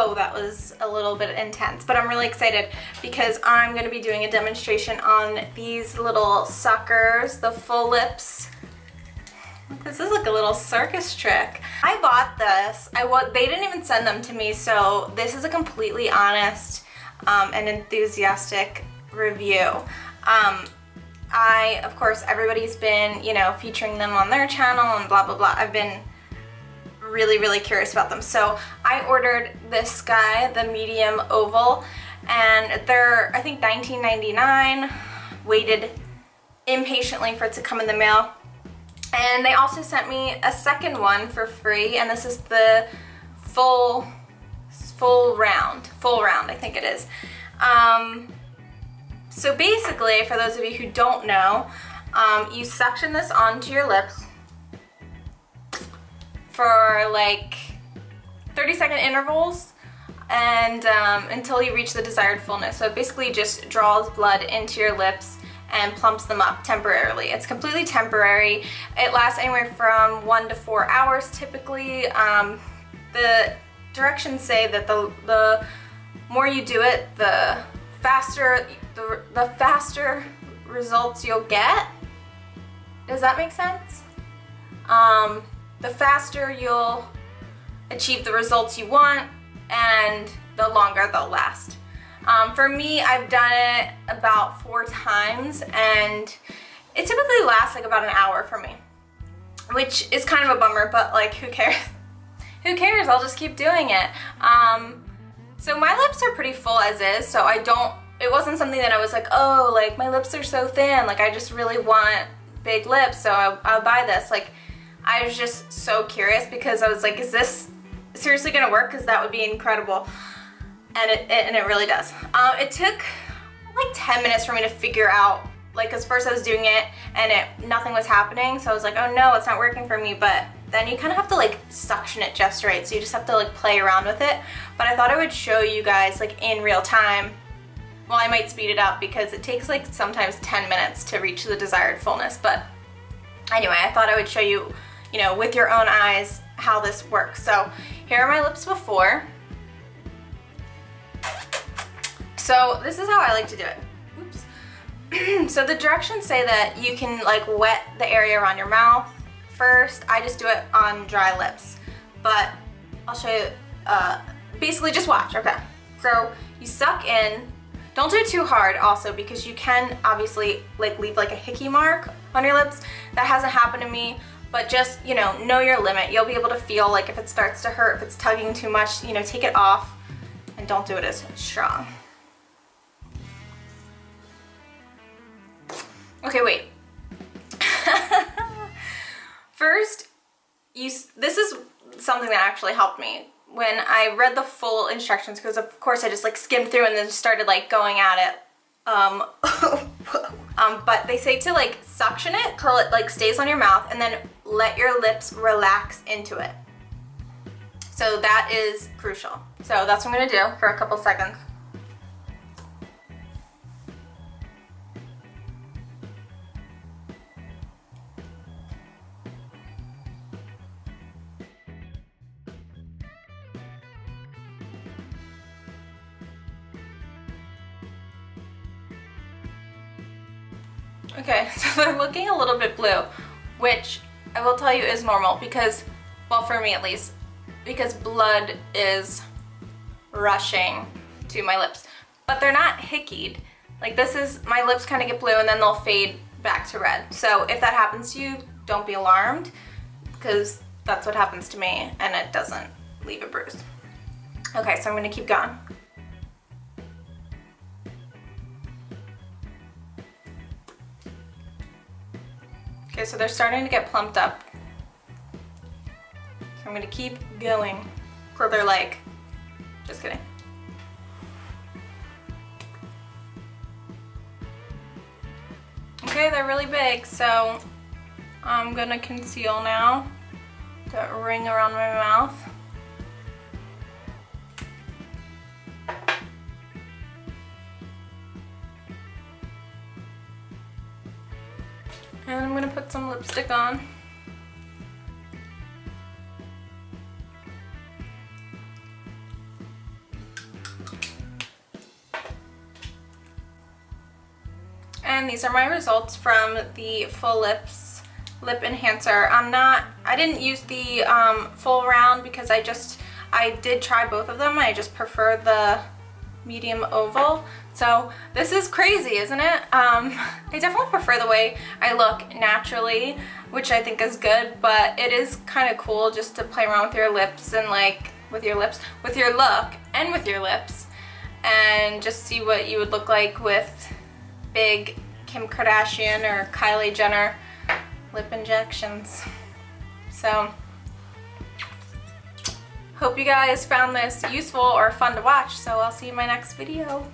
whoa, that was a little bit intense, but I'm really excited because I'm going to be doing a demonstration on these little suckers, the Fullips. This is like a little circus trick. I bought this. They didn't even send them to me, so this is a completely honest and enthusiastic review. Of course, everybody's been, you know, featuring them on their channel and blah, blah, blah. I've been really, really curious about them. So I ordered this guy, the medium oval, and they're, I think, $19.99. Waited impatiently for it to come in the mail. And they also sent me a second one for free, and this is the full round, I think it is. So basically, for those of you who don't know, you suction this onto your lips for like 30-second intervals and until you reach the desired fullness. So it basically just draws blood into your lips and plumps them up temporarily. It's completely temporary. It lasts anywhere from 1 to 4 hours typically. The directions say that the more you do it, the faster results you'll get. Does that make sense? The faster you'll achieve the results you want, and the longer they'll last. For me, I've done it about 4 times, and it typically lasts like about an hour for me, which is kind of a bummer, but like, who cares? Who cares? I'll just keep doing it. So my lips are pretty full as is, so I don't, it wasn't something that I was like, oh, like my lips are so thin, like I just really want big lips, so I'll buy this. Like, I was just so curious because I was like, is this seriously gonna work? Because that would be incredible. And it really does. It took like 10 minutes for me to figure out, like, because first I was doing it and nothing was happening, so I was like, oh no, it's not working for me. But then you kind of have to like suction it just right, so you just have to like play around with it. But I thought I would show you guys like in real time. Well, I might speed it up because it takes like sometimes 10 minutes to reach the desired fullness. But anyway, I thought I would show you, you know, with your own eyes how this works. So here are my lips before. So this is how I like to do it. Oops. So the directions say that you can like wet the area around your mouth first. I just do it on dry lips, but I'll show you. Basically, just watch. Okay. So you suck in. Don't do it too hard, also, because you can obviously like leave like a hickey mark on your lips. That hasn't happened to me, but just, you know your limit. You'll be able to feel like if it starts to hurt, if it's tugging too much, you know, take it off, and don't do it as strong. Okay, wait. First, this is something that actually helped me when I read the full instructions, because of course I just like skimmed through and then started like going at it. But they say to like suction it till it like stays on your mouth, and then let your lips relax into it. So that is crucial. So that's what I'm gonna do for a couple seconds. Okay, so they're looking a little bit blue, which I will tell you is normal because, well, for me at least, because blood is rushing to my lips. But they're not hickied. Like, this is, my lips kind of get blue and then they'll fade back to red. So if that happens to you, don't be alarmed, because that's what happens to me and it doesn't leave a bruise. Okay, so I'm gonna keep going. Okay, so they're starting to get plumped up. So I'm gonna keep going till they're like, just kidding. Okay, they're really big, so I'm gonna conceal now that ring around my mouth. And I'm gonna put some lipstick on. and these are my results from the Fullips lip enhancer. I didn't use the full round because I did try both of them. I just prefer the medium oval. So this is crazy, isn't it? I definitely prefer the way I look naturally, which I think is good, but it is kind of cool just to play around with your lips and with your look and with your lips, and just see what you would look like with big Kim Kardashian or Kylie Jenner lip injections. So hope you guys found this useful or fun to watch, so I'll see you in my next video.